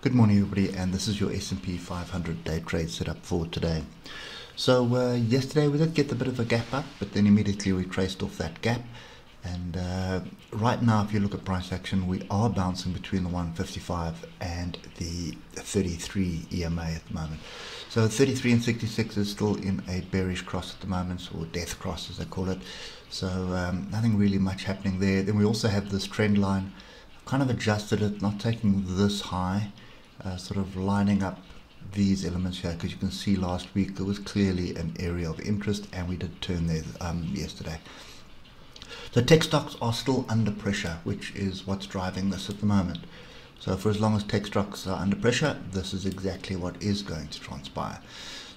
Good morning everybody, and this is your S&P 500 day trade setup for today. So yesterday we did get a bit of a gap up, but then immediately we traced off that gap, and right now if you look at price action, we are bouncing between the 155 and the 33 EMA at the moment. So 33 and 66 is still in a bearish cross at the moment, or death cross as they call it. So nothing really much happening there. Then we also have this trend line, kind of adjusted it, not taking this high. Sort of lining up these elements here, because you can see last week there was clearly an area of interest and we did turn there yesterday. So tech stocks are still under pressure, which is what's driving this at the moment. So for as long as tech stocks are under pressure, this is exactly what is going to transpire.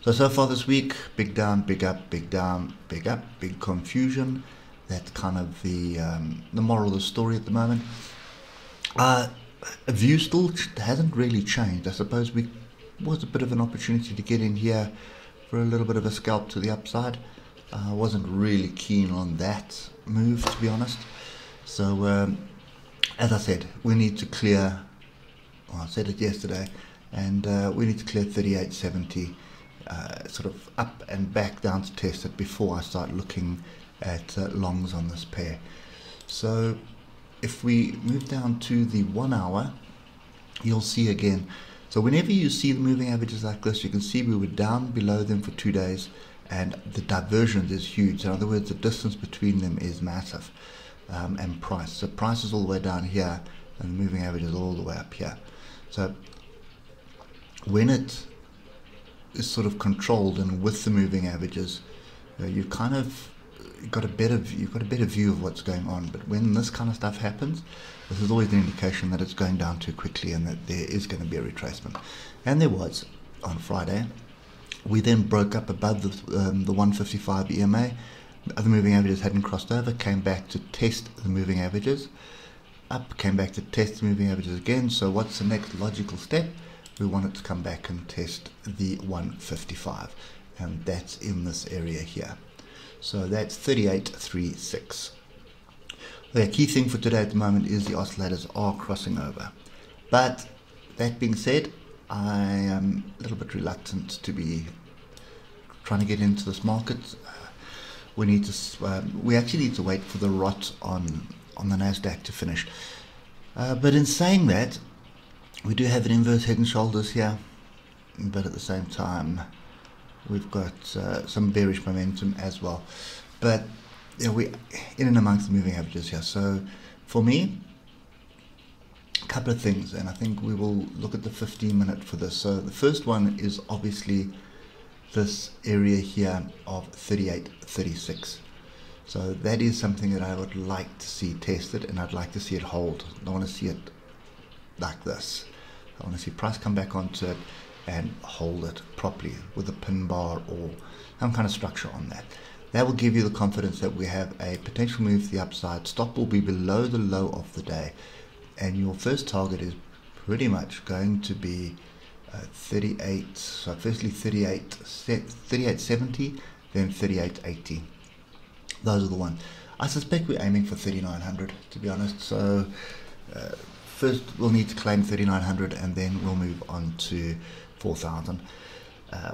So far this week, big down, big up, big down, big up, big confusion. That's kind of the moral of the story at the moment. A view still hasn't really changed. I suppose we was a bit of an opportunity to get in here for a little bit of a scalp to the upside. I wasn't really keen on that move, to be honest. So as I said, we need to clear, well, I said it yesterday, and we need to clear 38.70 sort of up and back down to test it before I start looking at longs on this pair. So if we move down to the 1 hour, you'll see again. So whenever you see the moving averages like this, you can see we were down below them for 2 days, and the divergence is huge. In other words, the distance between them is massive, and price. So price is all the way down here, and the moving average is all the way up here. So when it is sort of controlled and with the moving averages, you kind of you've got a better view of what's going on. But when this kind of stuff happens, this is always an indication that it's going down too quickly and that there is going to be a retracement. And there was on Friday. We then broke up above the 155 EMA. Other moving averages hadn't crossed over, came back to test the moving averages. Up, came back to test the moving averages again. So what's the next logical step? We want it to come back and test the 155. And that's in this area here. So that's 38.36. The key thing for today at the moment is the oscillators are crossing over. But that being said, I am a little bit reluctant to be trying to get into this market. We need to we actually need to wait for the rot on the Nasdaq to finish. But in saying that, we do have an inverse head and shoulders here, but at the same time, we've got some bearish momentum as well. But you know, we're in and amongst the moving averages here. So for me, a couple of things, and I think we will look at the 15-minute for this. So the first one is obviously this area here of 38.36. So that is something that I would like to see tested, and I'd like to see it hold. I don't want to see it like this. I want to see price come back onto it and hold it properly with a pin bar or some kind of structure on that. That will give you the confidence that we have a potential move to the upside. Stop will be below the low of the day, and your first target is pretty much going to be 38. So firstly 38.70, then 38.80. Those are the ones. I suspect we're aiming for 3900, to be honest. So first we'll need to claim 3900, and then we'll move on to 4,000.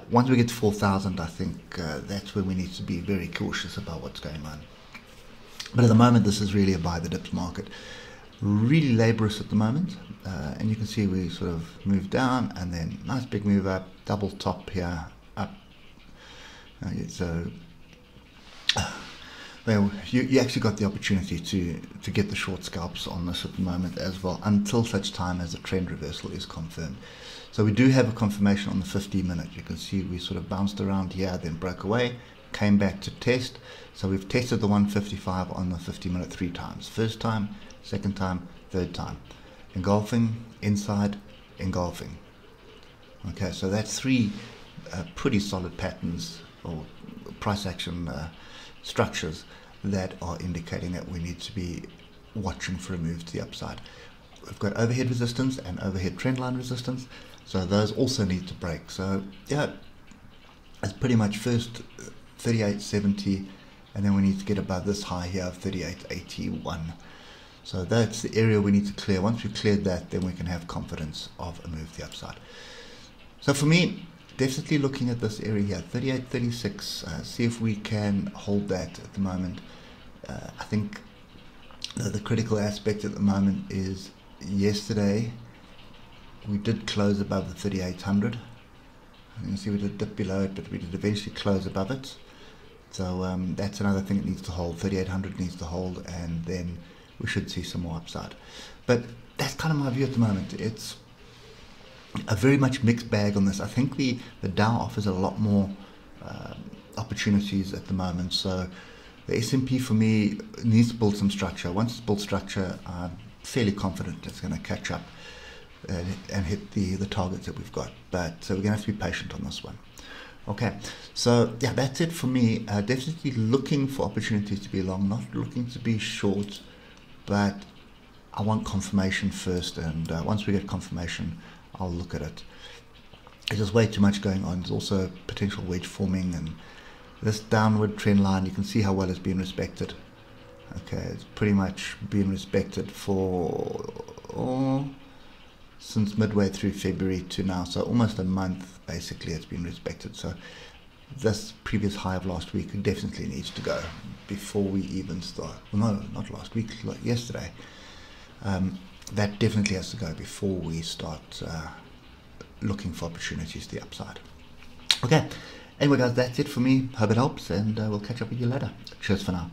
Once we get to 4,000, I think that's when we need to be very cautious about what's going on. But at the moment, this is really a buy the dips market. Really laborious at the moment. And you can see we sort of move down, and then nice big move up, double top here, up. So well, you actually got the opportunity to get the short scalps on this at the moment as well, until such time as the trend reversal is confirmed. So we do have a confirmation on the 15-minute. You can see we sort of bounced around here, then broke away, came back to test. So we've tested the 155 on the 15-minute 3 times. First time, second time, third time. Engulfing, inside, engulfing. Okay, so that's 3 pretty solid patterns or price action structures that are indicating that we need to be watching for a move to the upside. We've got overhead resistance and overhead trendline resistance, so those also need to break. So yeah, it's pretty much first 38.70, and then we need to get above this high here of 38.81. So that's the area we need to clear. Once we've cleared that, then we can have confidence of a move to the upside. So for me, definitely looking at this area here, 38.36, see if we can hold that at the moment. I think the critical aspect at the moment is yesterday we did close above the 3800. You can see we did dip below it, but we did eventually close above it. So that's another thing that needs to hold. 3800 needs to hold, and then we should see some more upside. But that's kind of my view at the moment. It's a very much mixed bag on this. I think the Dow offers a lot more opportunities at the moment. So the S&P for me needs to build some structure. Once it's built structure, I'm fairly confident it's going to catch up and hit the targets that we've got. But so we're going to have to be patient on this one. Okay, so yeah, that's it for me. Definitely looking for opportunities to be long, not looking to be short, but I want confirmation first, and once we get confirmation, I'll look at it. There's just way too much going on. There's also potential wedge forming, and this downward trend line, you can see how well it's been respected. Okay, it's pretty much been respected for since midway through February to now, so almost a month basically it's been respected. So this previous high of last week definitely needs to go before we even start. Well, no, not last week, like yesterday. That definitely has to go before we start looking for opportunities to the upside. Okay, anyway guys, that's it for me. Hope it helps, and we'll catch up with you later. Cheers for now.